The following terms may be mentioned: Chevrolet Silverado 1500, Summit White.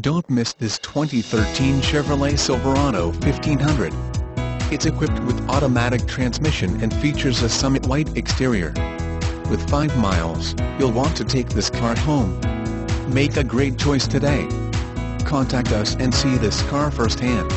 Don't miss this 2013 Chevrolet Silverado 1500. It's equipped with automatic transmission and features a Summit White exterior. With 5 miles, you'll want to take this car home. Make a great choice today. Contact us and see this car firsthand.